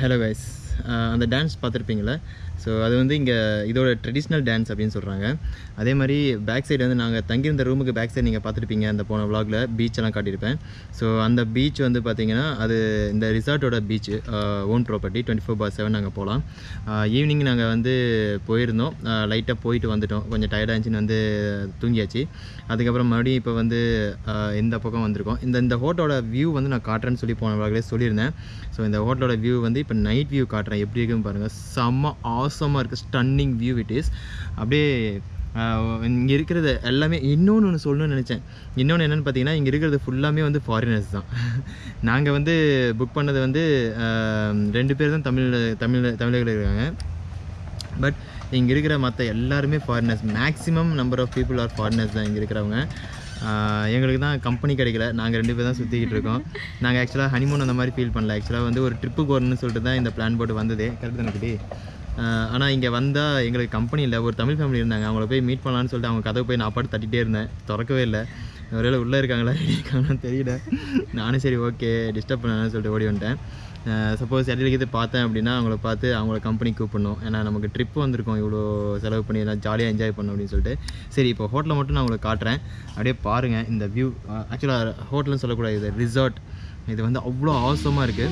Hello guys, அந்த dance பாத்திருப்பீங்களா so அது வந்து இங்க இதோட ட்ரெடிஷனல் டான்ஸ் அப்படினு சொல்றாங்க அதே மாதிரி பேக் சைடு வந்து நாங்க தங்கி இருந்த ரூமுக்கு பேக் சைடு நீங்க பாத்திருப்பீங்க அந்த போன vlogல பீச் எல்லாம் காட்டியிருப்பேன் சோ அந்த பீச் வந்து பாத்தீங்கன்னா அது இந்த ரிசார்ட்டோட பீச் ஓன் ப்ராப்பர்ட்டி 24/7 நாங்க போலாம் ஈவினிங் நாங்க வந்து போயிருந்தோம் லைட்டா போயிட்டு வந்துட்டோம் கொஞ்சம் டயர்டா இருந்துச்சு வந்து தூங்கியாச்சு அதுக்கு அப்புறம் மறுபடியும் இப்ப வந்து இந்த பக்கம் வந்திருக்கோம் இந்த ஹோட்டலோட வியூ வந்து நான் காட்றேன்னு சொல்லி போன vlogல சொல்லிருந்தேன் சோ இந்த ஹோட்டலோட வியூ வந்து இப்ப நைட் வியூ காட்றேன் எப்படி இருக்குன்னு பாருங்க செம்ம ஆசமா இருக்கு ஸ்டன்னிங் வியூ இட் இஸ் அப்படியே இங்க இருக்குறது எல்லாமே இன்னொன்னு சொல்லணும்னு நினைச்சேன் இன்னொன்னு என்னன்னு பாத்தீங்கன்னா இங்க இருக்குறது ஃபுல்லாமே வந்து ஃபாரினர்ஸ் தான் நாங்க வந்து புக் பண்ணது வந்து ரெண்டு பேர் தான் தமிழர்கள் இருக்காங்க பட் இங்க இருக்குற மத்த எல்லாரும் foreigners maximum number of people are foreigners தான் இங்க இருக்குறவங்க எங்களுக்கு தான் கம்பெனி கிடைக்கல நாங்க ரெண்டு பேர் தான் சுத்திக்கிட்டு இருக்கோம் நாங்க एक्चुअली ஹனிமூன் அந்த மாதிரி ஃபீல் பண்ணல एक्चुअली வந்து ஒரு ட்ரிப் போறன்னு சொல்லிட்டு தான் இந்த பிளான் போட்டு வந்ததே கரெக்ட்டா நினைக்கிடி ஆனா இங்க வந்தா எங்களுக்கு கம்பெனி இல்ல ஒரு தமிழ் ஃபேமிலி இருந்தாங்க அவங்கள போய் மீட் பண்ணலாம்னு சொல்லிட்டு அவங்க கதவு போய் நான் பாட்டு தட்டிட்டே இருந்தேன் தரக்கவே இல்ல ஒருவேளை உள்ள இருக்காங்களா என்னன்னு தெரியல நானே சரி ஓகே டிஸ்டர்ப பண்ணானு சொல்லிட்டு ஓடி வந்துட்டேன் சப்போஸ் யாரையில கிட்ட பார்த்தேன் அப்படினா அவங்கள பார்த்து அவங்கள கம்பெனி கூப்பிடணும் ஏனா நமக்கு ட்ரிப் வந்திருக்கோம் இவ்ளோ செலவு பண்ணி எல்லாம் ஜாலியா என்ஜாய் பண்ணனும் அப்படினு சொல்லிட்டு சரி இப்போ ஹோட்டல்ல மட்டும் நான் உங்களுக்கு காட்றேன் அப்படியே பாருங்க இந்த வியூ एक्चुअली ஹோட்டல்னு சொல்ல கூடாது இது ரிசார்ட் இது வந்து அவ்ளோ ஆசமா இருக்கு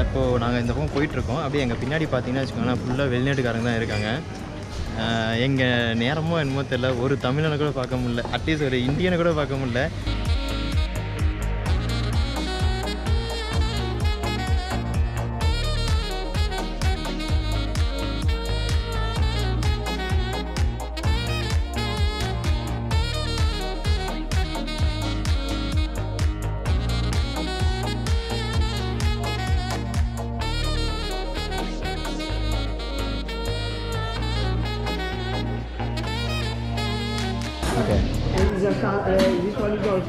அப்போ நாங்க இந்த பக்கம் போயிட்டு இருக்கோம் அப்படியே எங்க பின்னாடி பாத்தீங்கன்னா வெச்சுக்கோங்க ஃபுல்லா வெளிநாட்டுக்காரங்க தான் இருக்காங்க எங்க நேரமோ என்னமோ தெரியல ஒரு தமிழனை கூட பார்க்க முடியல அட்லீஸ்ட் ஒரு இந்தியனை கூட பார்க்க முடியல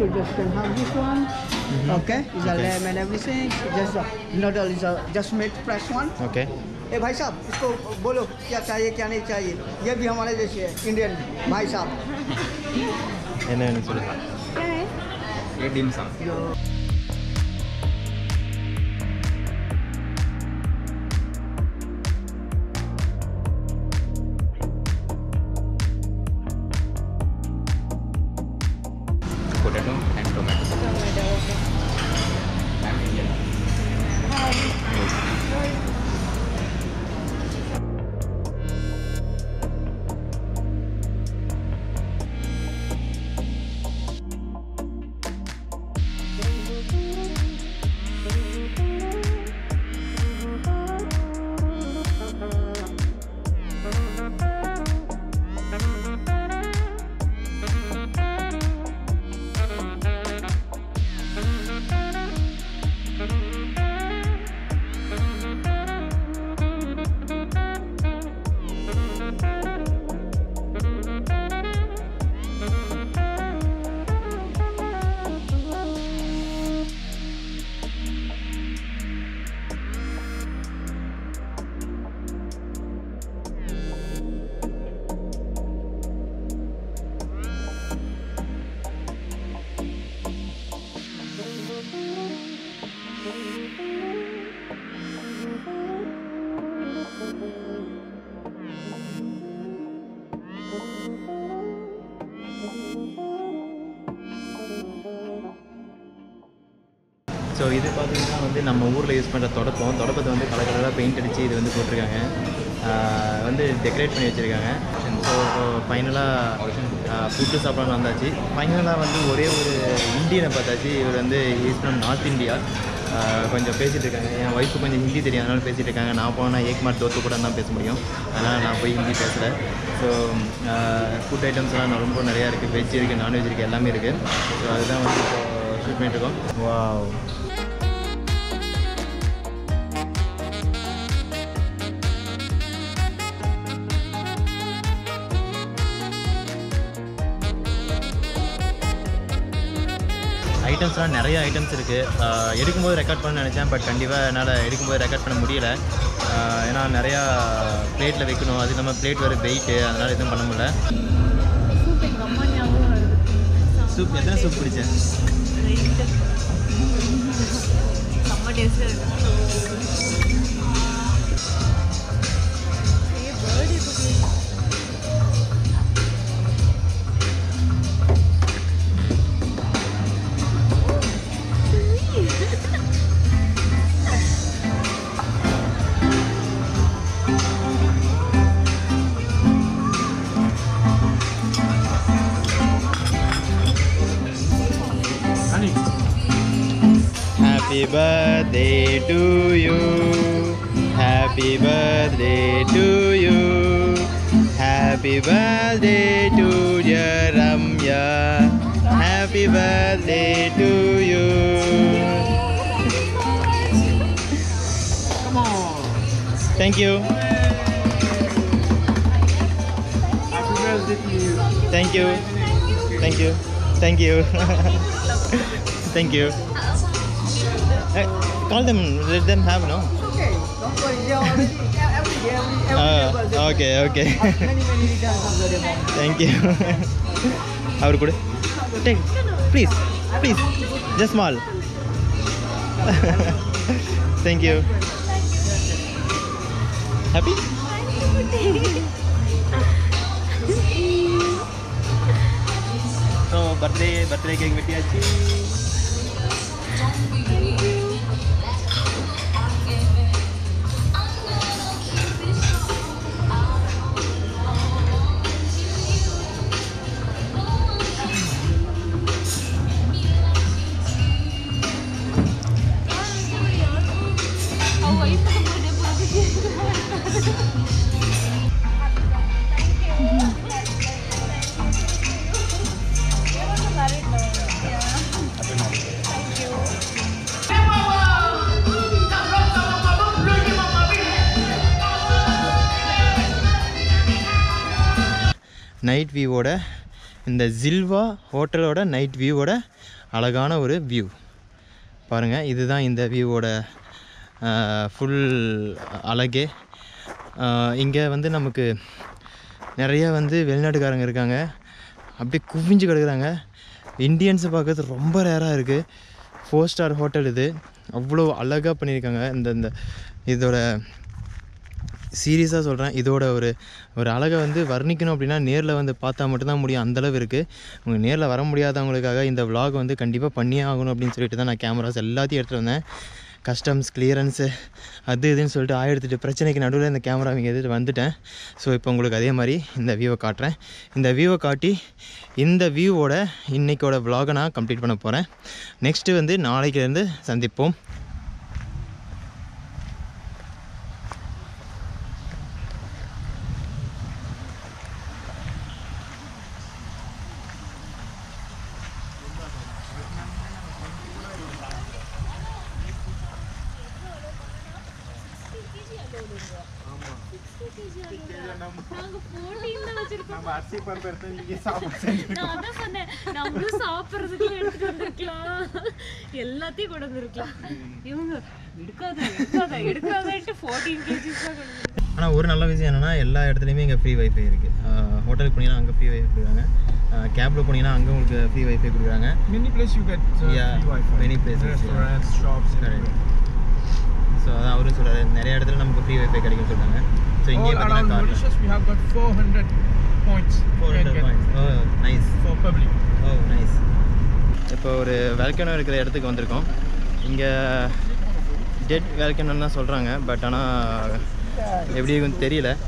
So just can have this one, okay? It's a lamb and everything. Just noodle is just made fresh one. Okay. Hey, भाई साहब, इसको बोलो क्या चाहिए क्या नहीं चाहिए. ये भी हमारे जैसे है, Indian भाई साहब. है ना निशुल्क. क्या है? ये dim sum. So this is we use paint decorate பண்ணிச்சிருக்காங்க சோ ஃபைனலா ஃபுட் சாப்பிடலாம் வந்தாச்சு ஃபைனலா ஒரே ஒரு இந்தியனை பார்த்தாச்சு இவர் ஈஸ் फ्रॉम நார்த் இந்தியா கொஞ்சம் பேசிட்டு இருக்காங்க என் வைஃப் கொஞ்சம் ஹிந்தி தெரியும் அதனால பேசிட்டு இருக்காங்க நான் போனா ஏக் மாட் தோத்து கூட தான் பேச முடியும் அதனால நான் போய் ஹிந்தி பேசல சோ ஃபுட் ஐட்டம்ஸ் எல்லாம் ரொம்ப நிறைய இருக்கு வெஜ் இருக்கு நான் வெஜ் இருக்கு எல்லாமே இருக்கு சோ அதுதான் ஷூட் பண்ணிட்டு இருக்கோம் வாவ் Items are நிறைய items இருக்கு எடுக்கும்போது ரெக்கார்ட் பண்ண நினைச்சேன் பட் கண்டிப்பா என்னால எடுக்கும்போது ரெக்கார்ட் பண்ண முடியல ஏனா நிறைய பிளேட்ல வைக்கணும் அது நம்ம பிளேட் வேற weight அதனால எதுவும் பண்ண முடியல சூப் எங்க அம்மா ஞாபகம் வருது சூப் எதா சூப் குடிச்சேன் நம்ம டேஸ்ட் ஏ பர்டி குட்டி Happy birthday to you. Happy birthday to you. Happy birthday to dear Ramya. Happy birthday to you. Come on. Thank you. Happy birthday to you. Thank you. Thank you. Thank you. Thank you. Call them, let them have no. Okay, don't worry. They are already every day. Okay. Many returns of the day. Thank you. How good? Take, please, just small. Thank you. Happy? So birthday cake with you. Night view oda in the Zilwa hotel oda night view oda alagana oru view. Paranga idha in the view oda full alage. Inga vande namakku nariya vande velnadu karanga irukanga. Apdi kuvinju kadukkranga. Indians paakathu romba rare-a irukku. 4-star hotel idu. Avlo alaga pannirukanga indha idoda சீரியஸா சொல்றேன் இதோட ஒரு அழகு வர்ணிக்கணும் அப்படினா நேர்ல பார்த்தா மட்டும் தான் முடியும் அந்த அளவுக்கு இருக்கு. உங்களுக்கு நேர்ல வர முடியாதவங்களுக்காக இந்த vlog கண்டிப்பா பண்ணியே ஆகணும் அப்படினு சொல்லிட்டு தான் நான் கேமராஸ் எல்லாத்தையும் எடுத்து வந்தேன். கஸ்டம்ஸ் கிளியரன்ஸ் அது இதுன்னு சொல்லிட்டு ஆயிடுத்து பிரச்சனைக்கு நடுவுல இந்த கேமரா இங்க எடுத்து வந்துட்டேன். சோ இப்போ உங்களுக்கு அதே மாதிரி இந்த வியூவை காட்றேன். இந்த வியூவை காட்டி இந்த வியூவோட இன்னைக்கோட vlog நான் கம்ப்ளீட் பண்ண போறேன். நெக்ஸ்ட் நாளைக்கு இருந்து சந்திப்போம். ஆனா ஒரு நல்ல விஷயம் என்னன்னா எல்லா இடத்துலயுமே இங்க ஃப்ரீ வைஃபை இருக்கு. ஹோட்டலுக்கு போனீனா அங்க ஃப்ரீ வைஃபை கொடுக்குறாங்க. கேப்ல போனீனா அங்க உங்களுக்கு ஃப்ரீ வைஃபை கொடுக்குறாங்க. Many places you get free wifi. Many places restaurants, shops and so அத அவரே சொல்றாரு நிறைய இடத்துல நமக்கு ஃப்ரீ வைஃபை கிடைக்கும்னு சொல்றாங்க. So இங்க பாத்தீங்கன்னா we have got 400 points. 400 points. Oh, nice. For public. Oh, nice. இப்போ ஒரு volcano இருக்கிற இடத்துக்கு வந்திருக்கோம். dead volcano na solranga but ana eppadi irukku theriyala